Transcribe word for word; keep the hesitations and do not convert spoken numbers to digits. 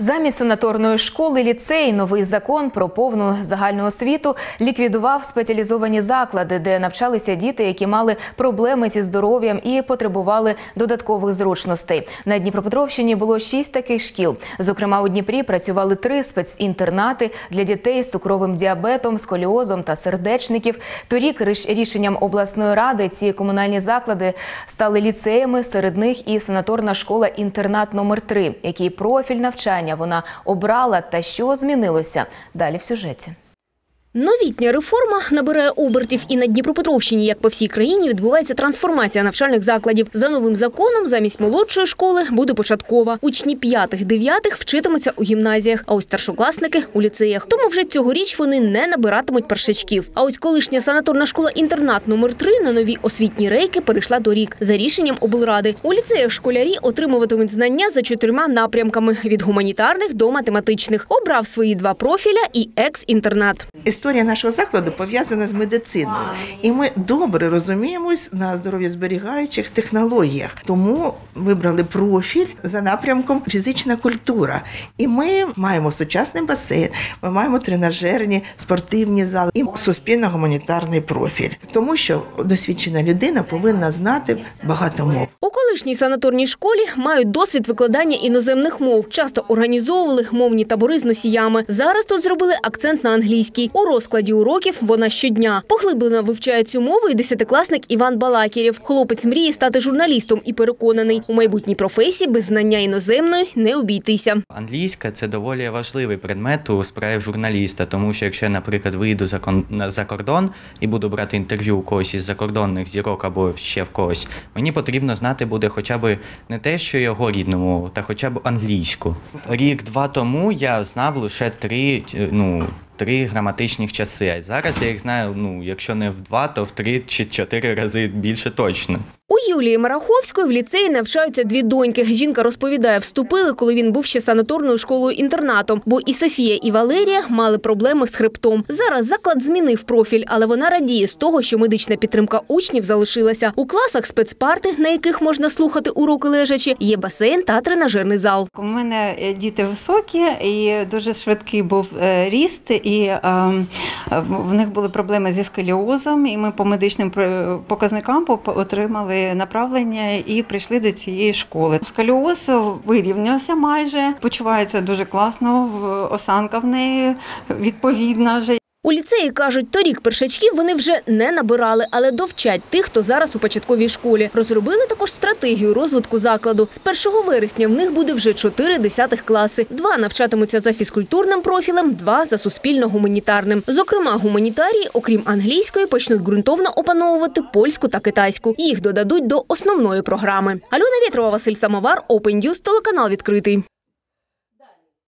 Замість санаторної школи – ліцей. Новий закон про повну загальну освіту ліквідував спеціалізовані заклади, де навчалися діти, які мали проблеми зі здоров'ям і потребували додаткових зручностей. На Дніпропетровщині було шість таких шкіл. Зокрема, у Дніпрі працювали три спецінтернати для дітей з цукровим діабетом, сколіозом та сердечників. Торік рішенням обласної ради ці комунальні заклади стали ліцеями, серед них і санаторна школа-інтернат номер три. Який профіль навчання вона обрала та що змінилося – далі в сюжеті. Новітня реформа набирає обертів і на Дніпропетровщині, як по всій країні, відбувається трансформація навчальних закладів. За новим законом замість молодшої школи буде початкова. Учні п'ятих-дев'ятих вчитимуться у гімназіях, а ось старшокласники – у ліцеях. Тому вже цьогоріч вони не набиратимуть першачків. А ось колишня санаторна школа-інтернат номер три на нові освітні рейки перейшла торік за рішенням облради. У ліцеях школярі отримуватимуть знання за чотирма напрямками – від гуманітарних до математичних. Обрав свої два профіля і екс-інтернат. Історія нашого закладу пов'язана з медициною, і ми добре розуміємось на здоров'язберігаючих технологіях. Тому вибрали профіль за напрямком фізична культура. І ми маємо сучасний басейн, ми маємо тренажерні, спортивні зали і суспільно-гуманітарний профіль. Тому що досвідчена людина повинна знати багато мов. У колишній санаторній школі мають досвід викладання іноземних мов. Часто організовували мовні табори з носіями. Зараз тут зробили акцент на англійській. У розкладі уроків вона щодня. Поглиблено вивчає цю мову і десятикласник Іван Балакірєв. Хлопець мріє стати журналістом і переконаний, у майбутній професії без знання іноземної не обійтися. Англійська – це доволі важливий предмет у справі журналіста, тому що якщо я, наприклад, вийду за кордон і буду брати інтерв'ю у когось із закордонних зірок або ще в когось, мені потрібно знати буде хоча б не те, що його рідну мову, та хоча б англійську. Рік-два тому я знав лише три, ну, три граматичних часи, а зараз я їх знаю, ну, якщо не в два, то в три чи чотири рази більше точно. У Юлії Мараховської в ліцеї навчаються дві доньки. Жінка розповідає, вступили, коли він був ще санаторною школою-інтернатом, бо і Софія, і Валерія мали проблеми з хребтом. Зараз заклад змінив профіль, але вона радіє з того, що медична підтримка учнів залишилася. У класах спецпарти, на яких можна слухати уроки лежачі, є басейн та тренажерний зал. У мене діти високі і дуже швидкий був ріст, і в них були проблеми зі сколіозом, і ми по медичним показникам отримали направлення і прийшли до цієї школи. Сколіоз вирівнявся майже, почувається дуже класно, осанка в неї відповідна вже. У ліцеї, кажуть, торік першачків вони вже не набирали, але довчать тих, хто зараз у початковій школі. Розробили також стратегію розвитку закладу. З першого вересня в них буде вже чотири десятих класи. Два навчатимуться за фізкультурним профілем, два – за суспільно-гуманітарним. Зокрема, гуманітарії, окрім англійської, почнуть ґрунтовно опановувати польську та китайську. Їх додадуть до основної програми.